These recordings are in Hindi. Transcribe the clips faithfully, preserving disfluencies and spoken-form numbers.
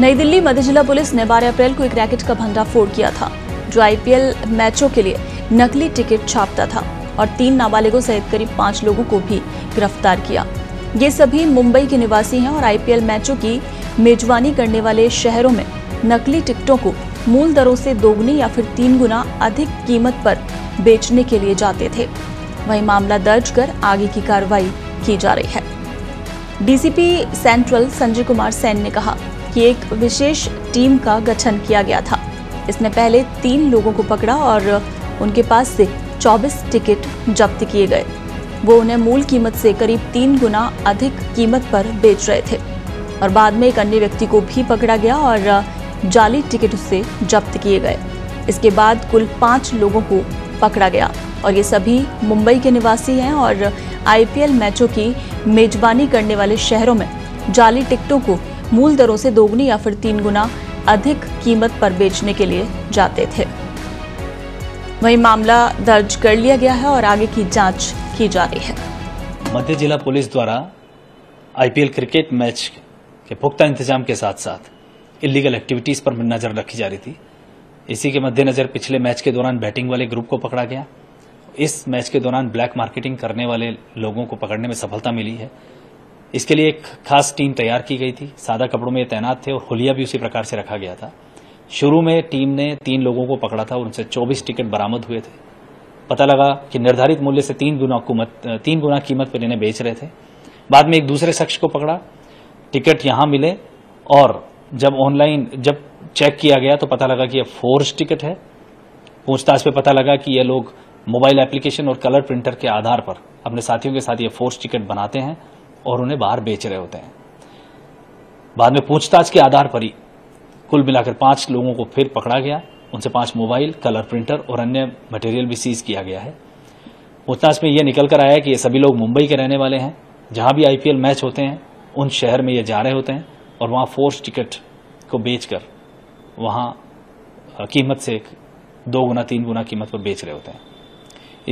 नई दिल्ली मध्य जिला पुलिस ने बारह अप्रैल को एक रैकेट का भंडाफोड़ किया था जो आई पी एल मैचों के लिए नकली टिकट छापता था और तीन नाबालिगों सहित करीब पांच लोगों को भी गिरफ्तार किया। ये सभी मुंबई के निवासी हैं और आई पी एल मैचों की मेजबानी करने वाले शहरों में नकली टिकटों को मूल दरों से दोगुनी या फिर तीन गुना अधिक कीमत पर बेचने के लिए जाते थे। वहीं मामला दर्ज कर आगे की कार्रवाई की जा रही है। D C P central Sanjay Kumar Sen ने कहा कि एक विशेष टीम का गठन किया गया था। इसने पहले तीन लोगों को पकड़ा और उनके पास से चौबीस टिकट जब्त किए गए। वो उन्हें मूल कीमत से करीब तीन गुना अधिक कीमत पर बेच रहे थे और बाद में एक अन्य व्यक्ति को भी पकड़ा गया और जाली टिकट उससे जब्त किए गए। इसके बाद कुल पाँच लोगों को पकड़ा गया और ये सभी मुंबई के निवासी हैं और आई पी एल मैचों की मेजबानी करने वाले शहरों में जाली टिकटों को मूल दरों से दोगुनी या फिर तीन गुना अधिक कीमत पर बेचने के लिए जाते थे। वहीं मामला दर्ज कर लिया गया है और आगे की जांच की जा रही है। मध्य जिला पुलिस द्वारा I P L cricket match के पुख्ता इंतजाम के साथ साथ इलीगल एक्टिविटीज पर नजर रखी जा रही थी। इसी के मद्देनजर पिछले मैच के दौरान बैटिंग वाले ग्रुप को पकड़ा गया। इस मैच के दौरान ब्लैक मार्केटिंग करने वाले लोगों को पकड़ने में सफलता मिली है। इसके लिए एक खास टीम तैयार की गई थी। सादा कपड़ों में तैनात थे और हुलिया भी उसी प्रकार से रखा गया था। शुरू में टीम ने तीन लोगों को पकड़ा था और उनसे चौबीस टिकट बरामद हुए थे। पता लगा कि निर्धारित मूल्य से तीन गुना कीमत तीन गुना कीमत पर इन्हें बेच रहे थे। बाद में एक दूसरे शख्स को पकड़ा, टिकट यहां मिले और जब ऑनलाइन जब चेक किया गया तो पता लगा कि यह फोर्ज टिकट है। पूछताछ में पता लगा कि ये लोग मोबाइल एप्लीकेशन और कलर प्रिंटर के आधार पर अपने साथियों के साथ ये फोर्ज टिकट बनाते हैं और उन्हें बाहर बेच रहे होते हैं। बाद में पूछताछ के आधार पर ही कुल मिलाकर पांच लोगों को फिर पकड़ा गया। उनसे पांच मोबाइल, कलर प्रिंटर और अन्य मटेरियल भी सीज किया गया है। पूछताछ में यह निकलकर आया कि ये सभी लोग मुंबई के रहने वाले हैं। जहां भी आई पी एल मैच होते हैं उन शहर में ये जा रहे होते हैं और वहां फोर्स टिकट को बेचकर वहां कीमत से दो गुना तीन गुना कीमत पर बेच रहे होते हैं।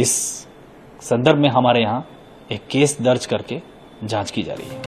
इस संदर्भ में हमारे यहाँ एक केस दर्ज करके जांच की जा रही है।